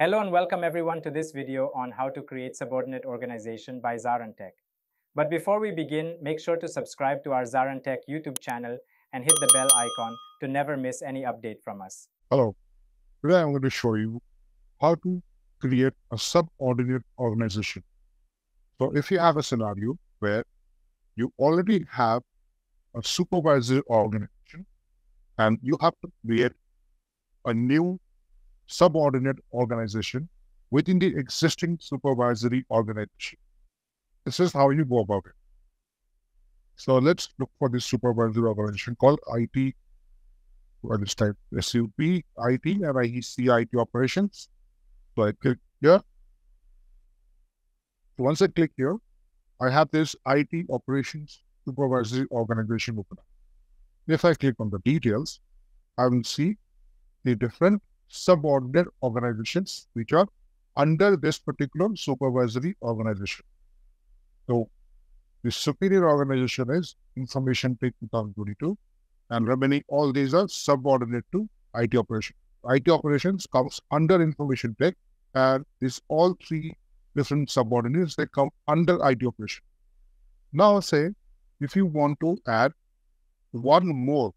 Hello and welcome everyone to this video on how to create subordinate organization by ZaranTech. But before we begin, make sure to subscribe to our ZaranTech YouTube channel and hit the bell icon to never miss any update from us. Hello, today I'm going to show you how to create a subordinate organization. So if you have a scenario where you already have a supervisory organization and you have to create a new subordinate organization within the existing supervisory organization. This is how you go about it. So let's look for this supervisory organization called IT. Well, this type SUP IT and I see IT operations. So I click here. So once I click here, I have this IT operations supervisory organization open up. If I click on the details, I will see the different subordinate organizations which are under this particular supervisory organization. So the superior organization is Information Tech 2022, and remaining all these are subordinate to IT operations. IT operations comes under Information Tech, and these all three different subordinates, they come under IT operation. Now say if you want to add one more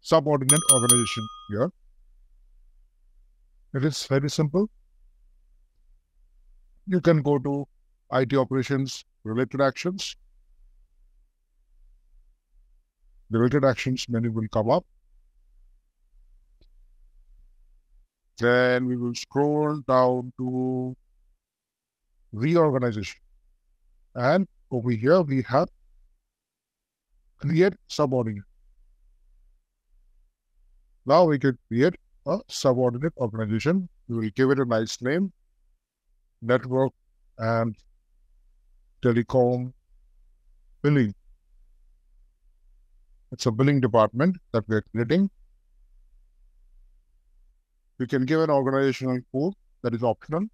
subordinate organization here, it is very simple. You can go to IT operations, related actions menu will come up. Then we will scroll down to reorganization. And over here we have create subordinate. Now we can create a subordinate organization. We will give it a nice name, Network and Telecom Billing. It's a billing department that we're creating. We can give an organizational code that is optional,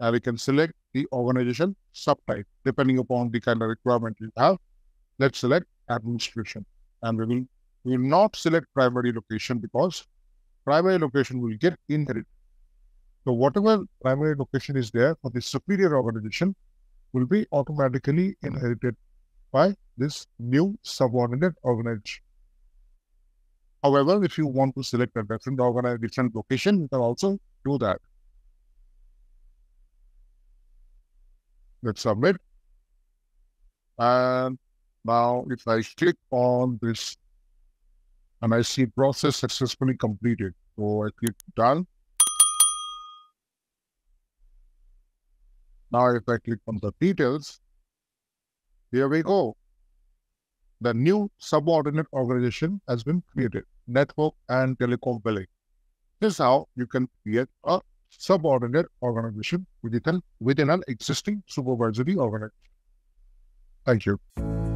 and we can select the organization subtype depending upon the kind of requirement you have. Let's select administration, and we will not select primary location because primary location will get inherited. So whatever primary location is there for the superior organization will be automatically inherited by this new subordinate organization. However, if you want to select a different location, you can also do that. Let's submit. And now if I click on this, and I see process successfully completed. So I click done. Now if I click on the details, here we go. The new subordinate organization has been created, Network and Telecom Billing. This is how you can create a subordinate organization within an existing supervisory organization. Thank you.